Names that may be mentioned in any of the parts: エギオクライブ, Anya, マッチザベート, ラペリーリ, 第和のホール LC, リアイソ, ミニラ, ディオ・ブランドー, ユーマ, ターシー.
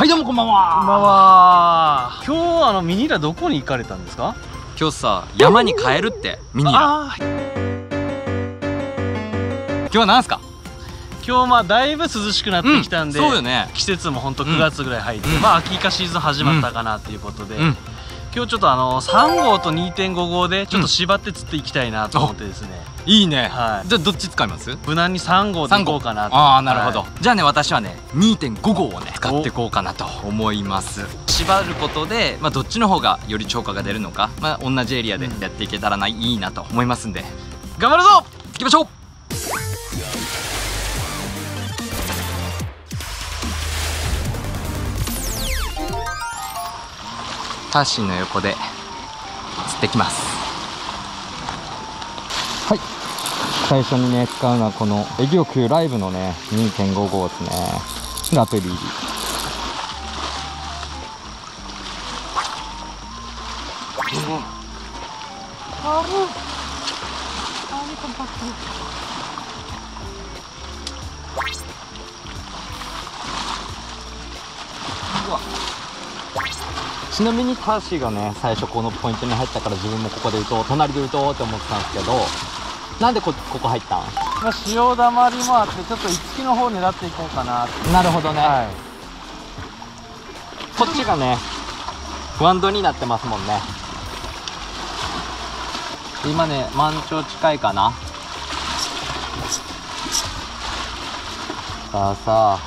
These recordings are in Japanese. はい、どうもこんばんは。こんばんは。今日ミニラどこに行かれたんですか？今日さ、山に帰るってミニラ。今日は何すか？今日だいぶ涼しくなってきたんで、季節もほんと9月ぐらい入って、秋イカシーズン始まったかなっていうことで、今日ちょっと3号と 2.5 号でちょっと縛って釣っていきたいなと思ってですね。いいね。はい。じゃあどっち使います？無難に3号でいこうかなと。ああ、なるほど。じゃあね、私はね 2.5 号をね使っていこうかなと思います。縛ることで、どっちの方がより釣果が出るのか、同じエリアでやっていけたらいいなと思いますんで、頑張るぞ、行きましょう。ターシーの横で釣ってきます。はい、最初にね使うのはこのエギオクライブのね 2.5 号ですね。ラペリーリ。うわ、ちなみにターシーがね最初このポイントに入ったから、自分もここで打とう、隣で打とうって思ってたんですけど、なんでここ入ったん？潮だまりもあって、ちょっと樹の方を狙っていこうかなって。なるほどね、はい、こっちがねワンドになってますもんね。今ね満潮近いかな。さあ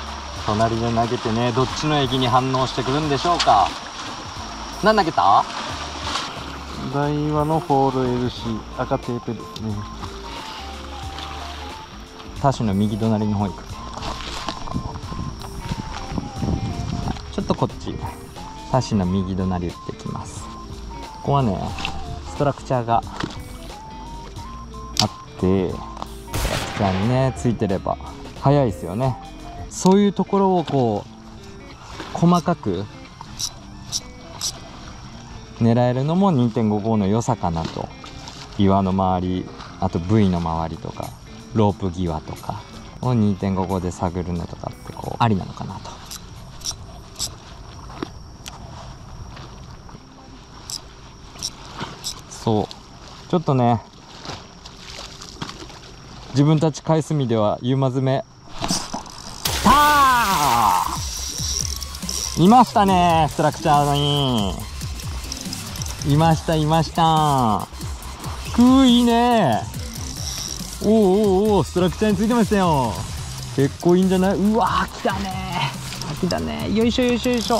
隣で投げてね、どっちのエギに反応してくるんでしょうか。何投げた？第和のホール LC 赤テープですね。タシの右隣の方行く。ちょっとこっちタシの右隣打ってきます。ここはねストラクチャーがあって、ストラクチャーにねついてれば早いですよね。そういうところをこう細かく狙えるのも 2.5 号の良さかなと。岩の周り、あとブイの周りとかロープ際とかを 2.5 号で探るのとかってこうありなのかなと。そうちょっとね、自分たち海隅ではユーマ詰めいましたね。ストラクチャーのにいました、いましたー。いいねー。おー、ストラクチャーについてましたよ。結構いいんじゃない？うわー、来たねー。来たねー。よいしょ、よいしょ、よいしょ。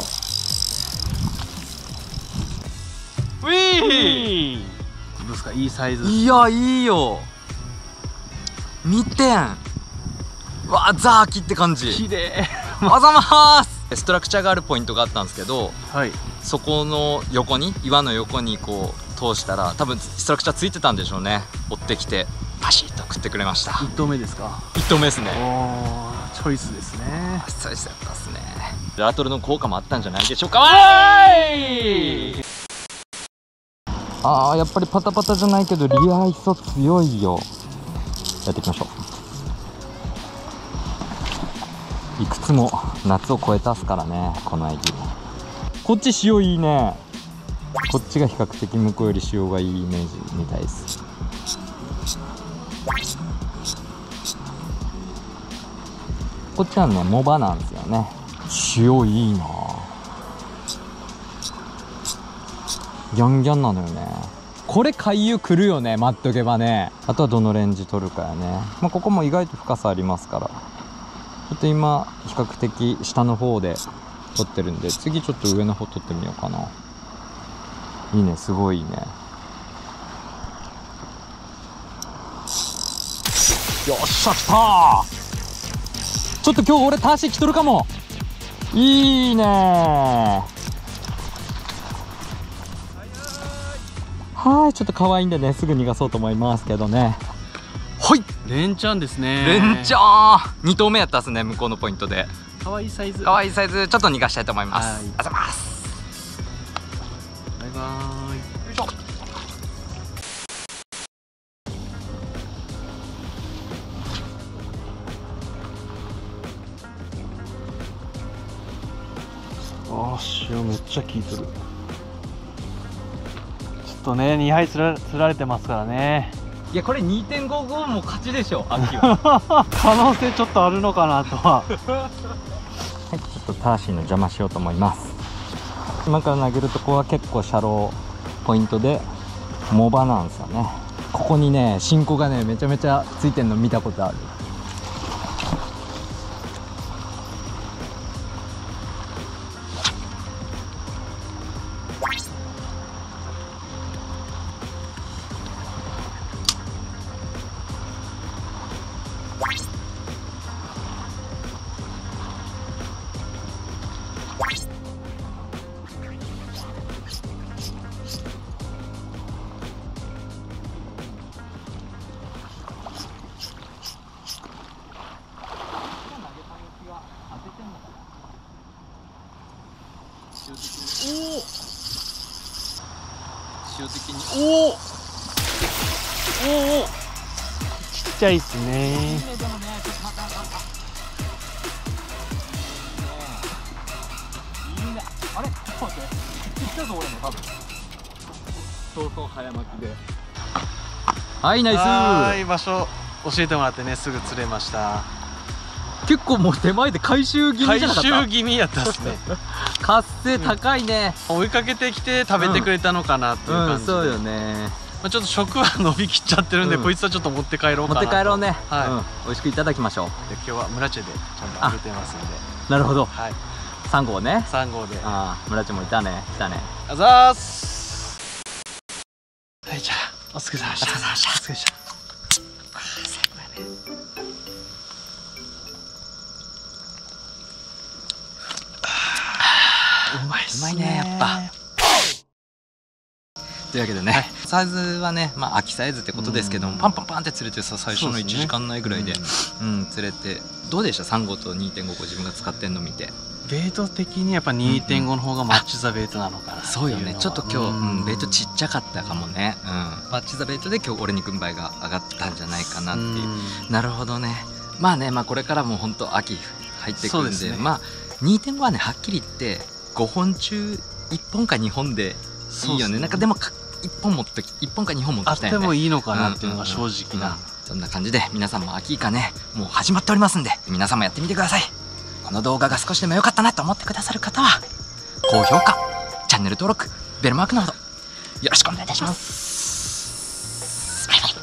ウィー。どうですか、いいサイズ？いや、いいよ。2点。わー、ザーキって感じ。きれい。あざまーす。ストラクチャーがあるポイントがあったんですけど、はい。そこの横に、岩の横にこう通したら、多分ストラクチャーついてたんでしょうね。追ってきてパシッと食ってくれました。1投目ですか？1投目ですね。お、チョイスですね。チョイスだったですね。ラトルの効果もあったんじゃないでしょうか。ああ、やっぱりパタパタじゃないけどリアイソ強いよ。やっていきましょう。いくつも夏を越えたっすからね、このエギ。こっち潮いいね。こっちが比較的向こうより潮がいいイメージみたいです。こっちはねモバなんですよね。潮いいな。ギャンギャンなのよね。これ回遊来るよね、待っとけばね。あとはどのレンジ取るかやね。ここも意外と深さありますから、ちょっと今比較的下の方で取ってるんで、次ちょっと上の方取ってみようかな。いいね、すごいいいね。よっしゃ、来たー。ちょっと今日俺ターシー来とるかも。いいねー。はい、ちょっと可愛いんでね、すぐ逃がそうと思いますけどね。はい、レンチャンですね。レンチャン2投目やったっすね、向こうのポイントで。かわいいサイズ、かわいいサイズ、ちょっと逃がしたいと思います。ありがとうございます。バイバーイ。よいしょ。あー、塩めっちゃ効いてる。ちょっとね2敗つられてますからね。いやこれ 2.55 も勝ちでしょ秋は可能性ちょっとあるのかなとははい、ちょっとターシーの邪魔しようと思います。今から投げるとこは結構シャローポイントでモバなんですよね。ここにね新子がねめちゃめちゃついてるの見たことある。おおちっちゃいっすね。あれちょっと待って行ったぞ俺も多分。そうそう早巻きで。はいナイス。はい、場所教えてもらってねすぐ釣れました。結構もう手前で回収気味じゃなかった？回収気味やったっすね活性高いね、うん、追いかけてきて食べてくれたのかなっていう感じで、うんうん、そうよね。まあちょっと食は伸びきっちゃってるんで、うん、こいつはちょっと持って帰ろうかなと。持って帰ろうね、はい、うん、美味しくいただきましょう。で今日は村地でちゃんと揚げてますんで。なるほど、はい、3号ね。3号で、ああ村地もいたね。来たね。あざーす。はい、じゃあお疲れ様でした。お疲れ様でした。お疲れ様でした。あー最高やね。うまいねやっぱ。というわけでね、はい、サイズはね、まあ、秋サイズってことですけども、パンパンパンって釣れてさ、最初の1時間ないぐらいで、うん、釣れてどうでした？ 3 号と 2.5 号自分が使ってんの見て。ベート的にやっぱ 2.5 の方がマッチザベートなのかな。そうよね。ちょっと今日、うん、ベートちっちゃかったかもね、うん、マッチザベートで今日俺に軍配が上がったんじゃないかなっていう、うん、なるほどね。まあね、まあ、これからも本当秋入ってくるんで、ね、まあ 2.5 はねはっきり言って5本中1本か2本でいいよね。なんかでも1本か2本持ってきたいよね。あってもいいのかなっていうのが正直な。そんな感じで皆さんも秋イカねもう始まっておりますんで、皆さんもやってみてください。この動画が少しでも良かったなと思ってくださる方は高評価、チャンネル登録、ベルマークなどよろしくお願いいたします。バイバイ。